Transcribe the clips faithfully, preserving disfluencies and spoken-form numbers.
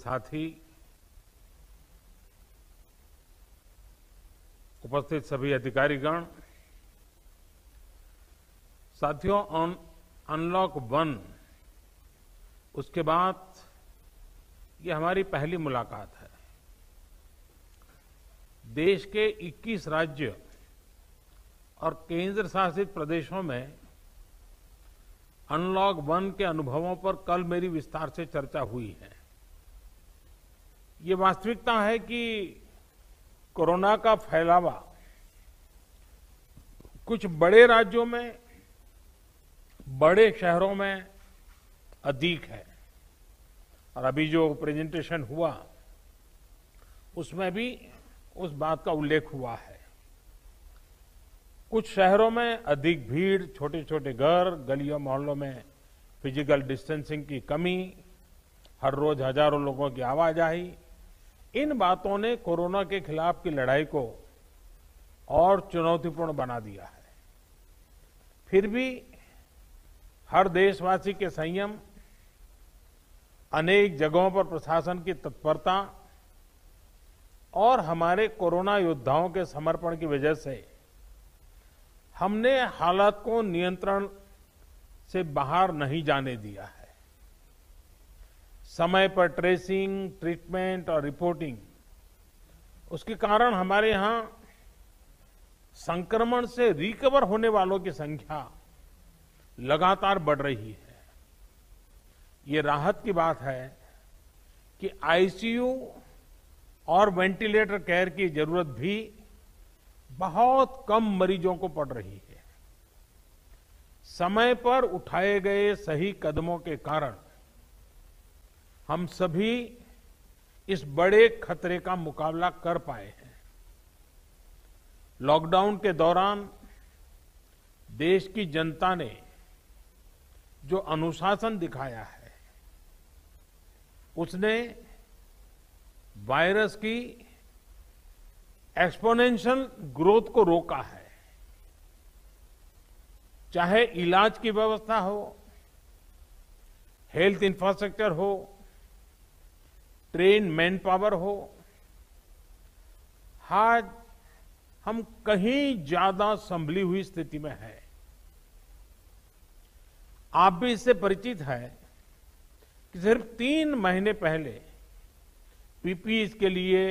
साथी, उपस्थित सभी अधिकारीगण, साथियों, ऑन अनलॉक वन उसके बाद ये हमारी पहली मुलाकात है। देश के इक्कीस राज्य और केंद्र शासित प्रदेशों में अनलॉक वन के अनुभवों पर कल मेरी विस्तार से चर्चा हुई है। ये वास्तविकता है कि कोरोना का फैलावा कुछ बड़े राज्यों में, बड़े शहरों में अधिक है, और अभी जो प्रेजेंटेशन हुआ उसमें भी उस बात का उल्लेख हुआ है। कुछ शहरों में अधिक भीड़, छोटे छोटे घर, गलियों मोहल्लों में फिजिकल डिस्टेंसिंग की कमी, हर रोज हजारों लोगों की आवाजाही, इन बातों ने कोरोना के खिलाफ की लड़ाई को और चुनौतीपूर्ण बना दिया है। फिर भी हर देशवासी के संयम, अनेक जगहों पर प्रशासन की तत्परता और हमारे कोरोना योद्धाओं के समर्पण की वजह से हमने हालात को नियंत्रण से बाहर नहीं जाने दिया है। समय पर ट्रेसिंग, ट्रीटमेंट और रिपोर्टिंग, उसके कारण हमारे यहां संक्रमण से रिकवर होने वालों की संख्या लगातार बढ़ रही है। ये राहत की बात है कि आईसीयू और वेंटिलेटर केयर की जरूरत भी बहुत कम मरीजों को पड़ रही है। समय पर उठाए गए सही कदमों के कारण हम सभी इस बड़े खतरे का मुकाबला कर पाए हैं। लॉकडाउन के दौरान देश की जनता ने जो अनुशासन दिखाया है, उसने वायरस की एक्सपोनेंशियल ग्रोथ को रोका है। चाहे इलाज की व्यवस्था हो, हेल्थ इंफ्रास्ट्रक्चर हो, ट्रेन मैन पावर हो, आज हम कहीं ज्यादा संभली हुई स्थिति में है। आप भी इससे परिचित हैं कि सिर्फ तीन महीने पहले पीपीईज के लिए,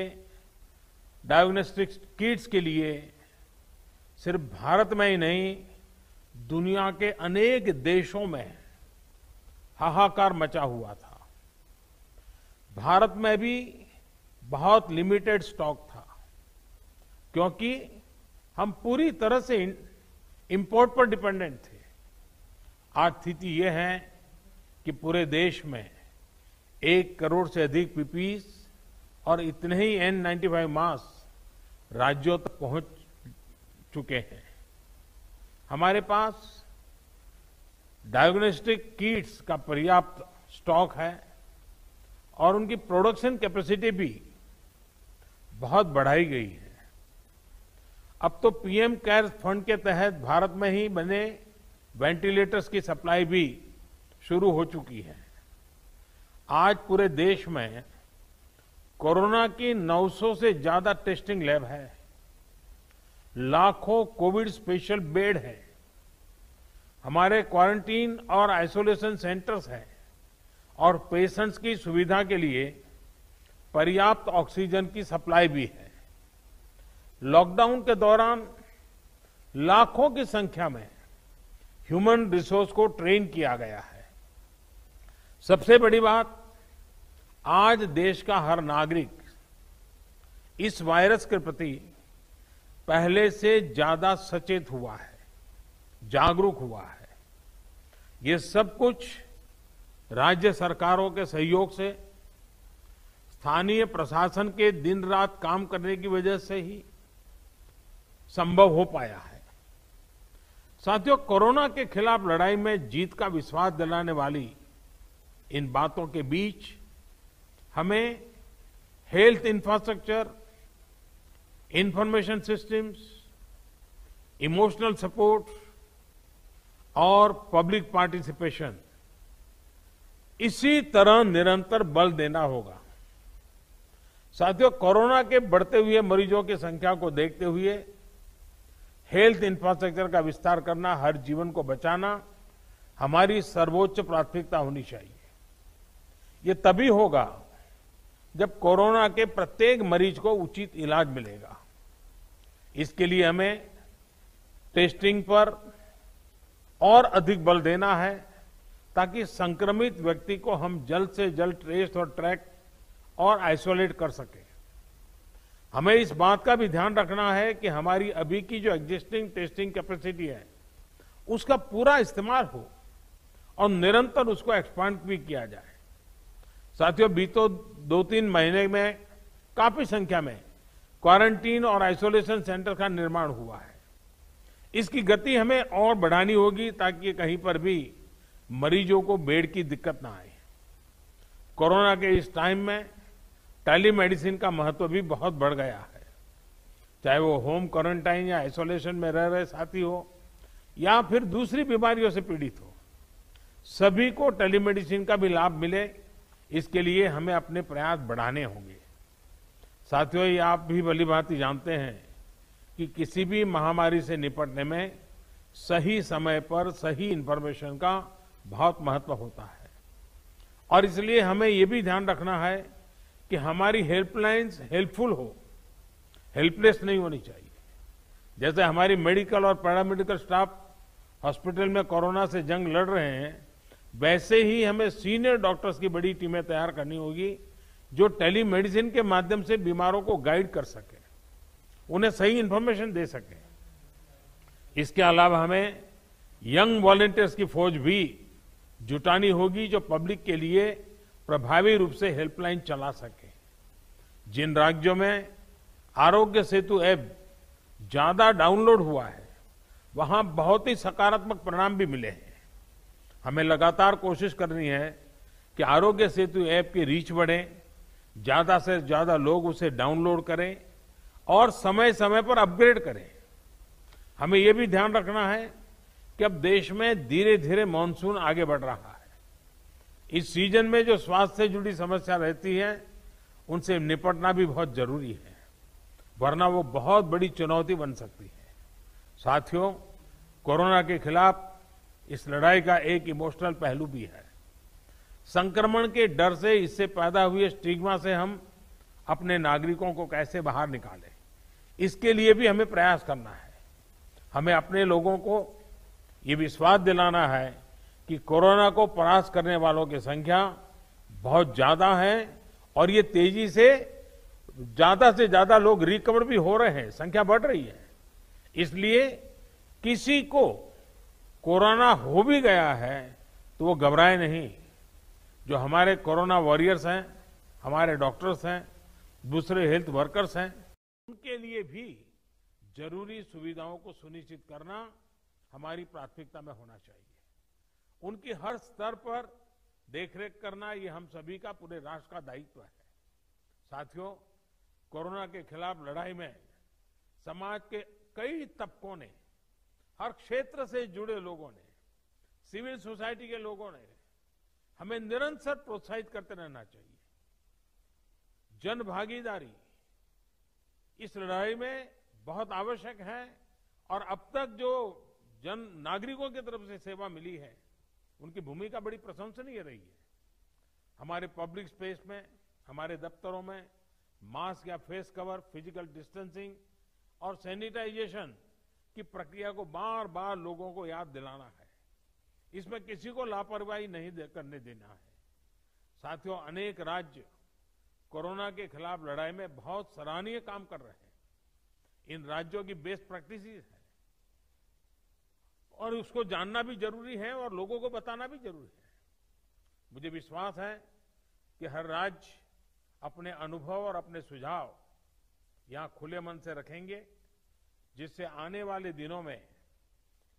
डायग्नोस्टिक्स किट्स के लिए सिर्फ भारत में ही नहीं, दुनिया के अनेक देशों में हाहाकार मचा हुआ था। भारत में भी बहुत लिमिटेड स्टॉक था, क्योंकि हम पूरी तरह से इंपोर्ट पर डिपेंडेंट थे। आज स्थिति यह है कि पूरे देश में एक करोड़ से अधिक पीपीईज और इतने ही एन नाइन्टी फाइव मास्क राज्यों तक पहुंच चुके हैं। हमारे पास डायग्नोस्टिक किट्स का पर्याप्त स्टॉक है और उनकी प्रोडक्शन कैपेसिटी भी बहुत बढ़ाई गई है। अब तो पीएम केयर्स फंड के तहत भारत में ही बने वेंटिलेटर्स की सप्लाई भी शुरू हो चुकी है। आज पूरे देश में कोरोना की नौ सौ से ज्यादा टेस्टिंग लैब है, लाखों कोविड स्पेशल बेड है, हमारे क्वारंटीन और आइसोलेशन सेंटर्स हैं और पेशेंट्स की सुविधा के लिए पर्याप्त ऑक्सीजन की सप्लाई भी है। लॉकडाउन के दौरान लाखों की संख्या में ह्यूमन रिसोर्स को ट्रेन किया गया है। सबसे बड़ी बात, आज देश का हर नागरिक इस वायरस के प्रति पहले से ज्यादा सचेत हुआ है, जागरूक हुआ है। ये सब कुछ राज्य सरकारों के सहयोग से, स्थानीय प्रशासन के दिन रात काम करने की वजह से ही संभव हो पाया है। साथियों, कोरोना के खिलाफ लड़ाई में जीत का विश्वास दिलाने वाली इन बातों के बीच हमें health infrastructure, information systems, emotional support और पब्लिक पार्टिसिपेशन इसी तरह निरंतर बल देना होगा। साथियों, कोरोना के बढ़ते हुए मरीजों की संख्या को देखते हुए हेल्थ इंफ्रास्ट्रक्चर का विस्तार करना, हर जीवन को बचाना हमारी सर्वोच्च प्राथमिकता होनी चाहिए। ये तभी होगा जब कोरोना के प्रत्येक मरीज को उचित इलाज मिलेगा। इसके लिए हमें टेस्टिंग पर और अधिक बल देना है ताकि संक्रमित व्यक्ति को हम जल्द से जल्द ट्रेस और ट्रैक और आइसोलेट कर सके। हमें इस बात का भी ध्यान रखना है कि हमारी अभी की जो एग्जिस्टिंग टेस्टिंग कैपेसिटी है उसका पूरा इस्तेमाल हो और निरंतर उसको एक्सपांड भी किया जाए। साथियों, बीते दो तीन महीने में काफी संख्या में क्वारंटीन और आइसोलेशन सेंटर का निर्माण हुआ है। इसकी गति हमें और बढ़ानी होगी ताकि कहीं पर भी मरीजों को बेड की दिक्कत ना आए। कोरोना के इस टाइम में टेलीमेडिसिन का महत्व भी बहुत बढ़ गया है। चाहे वो होम क्वारंटाइन या आइसोलेशन में रह रहे साथी हो या फिर दूसरी बीमारियों से पीड़ित हो, सभी को टेलीमेडिसिन का भी लाभ मिले, इसके लिए हमें अपने प्रयास बढ़ाने होंगे। साथियों, ये आप भी भलीभांति जानते हैं कि किसी भी महामारी से निपटने में सही समय पर सही इन्फॉर्मेशन का बहुत महत्व होता है और इसलिए हमें ये भी ध्यान रखना है कि हमारी हेल्पलाइंस हेल्पफुल हो, हेल्पलेस नहीं होनी चाहिए। जैसे हमारी मेडिकल और पैरामेडिकल स्टाफ हॉस्पिटल में कोरोना से जंग लड़ रहे हैं, वैसे ही हमें सीनियर डॉक्टर्स की बड़ी टीमें तैयार करनी होगी जो टेलीमेडिसिन के माध्यम से बीमारों को गाइड कर सके, उन्हें सही इन्फॉर्मेशन दे सके। इसके अलावा हमें यंग वॉलेंटियर्स की फौज भी जुटानी होगी जो पब्लिक के लिए प्रभावी रूप से हेल्पलाइन चला सके। जिन राज्यों में आरोग्य सेतु ऐप ज्यादा डाउनलोड हुआ है वहां बहुत ही सकारात्मक परिणाम भी मिले हैं। हमें लगातार कोशिश करनी है कि आरोग्य सेतु ऐप की रीच बढ़े, ज्यादा से ज्यादा लोग उसे डाउनलोड करें और समय समय पर अपग्रेड करें। हमें यह भी ध्यान रखना है कि अब देश में धीरे धीरे मानसून आगे बढ़ रहा है। इस सीजन में जो स्वास्थ्य से जुड़ी समस्या रहती है उनसे निपटना भी बहुत जरूरी है, वरना वो बहुत बड़ी चुनौती बन सकती है। साथियों, कोरोना के खिलाफ इस लड़ाई का एक इमोशनल पहलू भी है। संक्रमण के डर से, इससे पैदा हुए स्टिग्मा से हम अपने नागरिकों को कैसे बाहर निकालें, इसके लिए भी हमें प्रयास करना है। हमें अपने लोगों को ये विश्वास दिलाना है कि कोरोना को परास्त करने वालों की संख्या बहुत ज्यादा है और ये तेजी से ज्यादा से ज्यादा लोग रिकवर भी हो रहे हैं, संख्या बढ़ रही है। इसलिए किसी को कोरोना हो भी गया है तो वो घबराए नहीं। जो हमारे कोरोना वॉरियर्स हैं, हमारे डॉक्टर्स हैं, दूसरे हेल्थ वर्कर्स हैं, उनके लिए भी जरूरी सुविधाओं को सुनिश्चित करना हमारी प्राथमिकता में होना चाहिए। उनकी हर स्तर पर देखरेख करना ये हम सभी का, पूरे राष्ट्र का दायित्व है। साथियों, कोरोना के खिलाफ लड़ाई में समाज के कई तबकों ने, हर क्षेत्र से जुड़े लोगों ने, सिविल सोसाइटी के लोगों ने हमें निरंतर प्रोत्साहित करते रहना चाहिए। जन भागीदारी इस लड़ाई में बहुत आवश्यक है और अब तक जो जन नागरिकों की तरफ से सेवा मिली है उनकी भूमिका बड़ी प्रशंसनीय रही है। हमारे पब्लिक स्पेस में, हमारे दफ्तरों में मास्क या फेस कवर, फिजिकल डिस्टेंसिंग और सैनिटाइजेशन की प्रक्रिया को बार बार लोगों को याद दिलाना है। इसमें किसी को लापरवाही नहीं करने देना है। साथियों, अनेक राज्य कोरोना के खिलाफ लड़ाई में बहुत सराहनीय काम कर रहे हैं। इन राज्यों की बेस्ट प्रैक्टिस है और उसको जानना भी जरूरी है और लोगों को बताना भी जरूरी है। मुझे विश्वास है कि हर राज्य अपने अनुभव और अपने सुझाव यहां खुले मन से रखेंगे, जिससे आने वाले दिनों में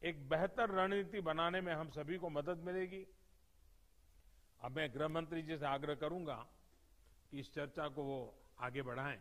एक बेहतर रणनीति बनाने में हम सभी को मदद मिलेगी। अब मैं गृह मंत्री जी से आग्रह करूंगा कि इस चर्चा को वो आगे बढ़ाएं।